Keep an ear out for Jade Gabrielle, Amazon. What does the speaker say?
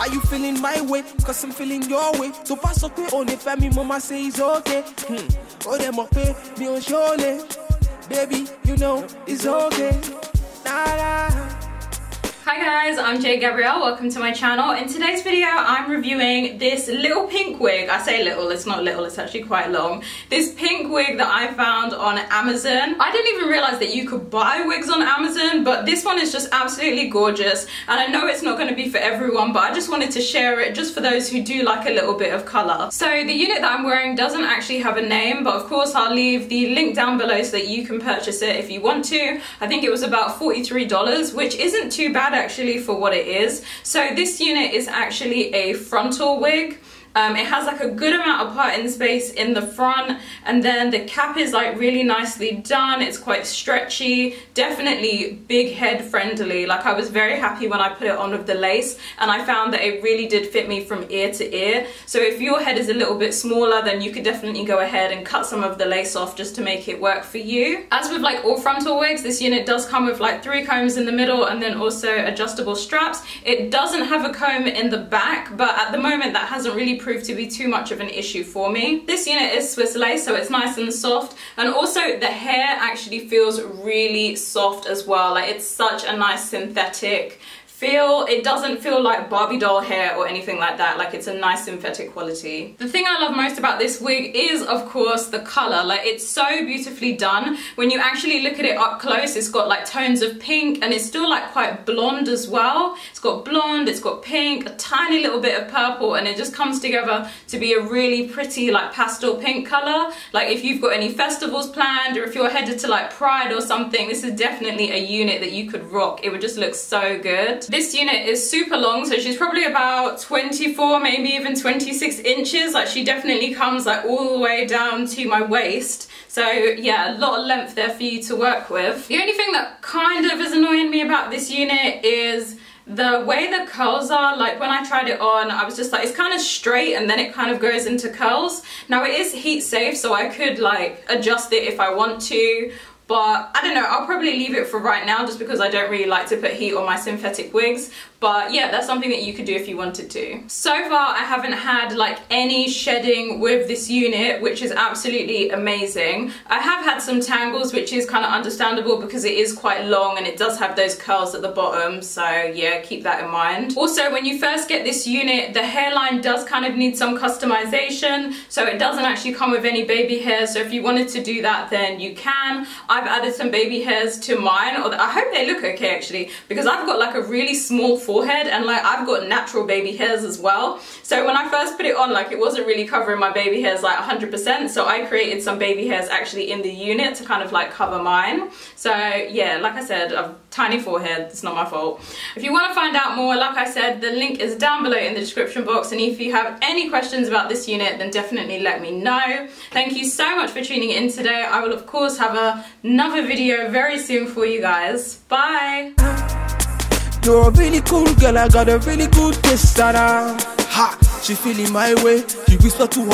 Are you feeling my way? Cause I'm feeling your way. So pass up on the family, mama say it's okay. Oh, them up pay me on surely. Baby, you know it's okay. Hi guys, I'm Jade Gabrielle, welcome to my channel. In today's video I'm reviewing this little pink wig. I say little, it's not little, it's actually quite long. This pink wig that I found on Amazon. I didn't even realise that you could buy wigs on Amazon, but this one is just absolutely gorgeous. And I know it's not going to be for everyone, but I just wanted to share it just for those who do like a little bit of colour. So the unit that I'm wearing doesn't actually have a name, but of course I'll leave the link down below so that you can purchase it if you want to. I think it was about $43, which isn't too bad actually for what it is. So this unit is actually a frontal wig. It has like a good amount of parting space in the front, and then the cap is like really nicely done. It's quite stretchy, definitely big head friendly. Like I was very happy when I put it on with the lace, and I found that it really did fit me from ear to ear. So if your head is a little bit smaller, then you could definitely go ahead and cut some of the lace off just to make it work for you. As with like all frontal wigs, this unit does come with like 3 combs in the middle and then also adjustable straps. It doesn't have a comb in the back, but at the moment that hasn't really proved to be too much of an issue for me. This unit is Swiss lace, so it's nice and soft, and also the hair actually feels really soft as well. Like it's such a nice synthetic feel. It doesn't feel like Barbie doll hair or anything like that. Like it's a nice synthetic quality. The thing I love most about this wig is of course the colour. Like it's so beautifully done. When you actually look at it up close, it's got like tones of pink, and it's still like quite blonde as well. It's got blonde, it's got pink, a tiny little bit of purple, and it just comes together to be a really pretty like pastel pink colour. Like if you've got any festivals planned, or if you're headed to like Pride or something, this is definitely a unit that you could rock. It would just look so good. This unit is super long, so she's probably about 24, maybe even 26 inches. Like she definitely comes like all the way down to my waist. So yeah, a lot of length there for you to work with. The only thing that kind of is annoying me about this unit is the way the curls are. Like when I tried it on, I was just like, it's kind of straight and then it kind of goes into curls. Now it is heat safe, so I could like adjust it if I want to. But I don't know, I'll probably leave it for right now just because I don't really like to put heat on my synthetic wigs. But yeah, that's something that you could do if you wanted to. So far, I haven't had like any shedding with this unit, which is absolutely amazing. I have had some tangles, which is kind of understandable because it is quite long and it does have those curls at the bottom. So yeah, keep that in mind. Also, when you first get this unit, the hairline does kind of need some customization. So it doesn't actually come with any baby hair. So if you wanted to do that, then you can. I've added some baby hairs to mine. Or I hope they look okay actually, because I've got like a really small forehead, and like I've got natural baby hairs as well. So when I first put it on, like it wasn't really covering my baby hairs like 100%, so I created some baby hairs actually in the unit to kind of like cover mine. So yeah, like I said, I've tiny forehead, it's not my fault. If you want to find out more, like I said, the link is down below in the description box, and if you have any questions about this unit, then definitely let me know. Thank you so much for tuning in today. I will of course have another video very soon for you guys. Bye! You're a really cool girl, I got a really good taste. Ha! She feeling my way, she whisper to her.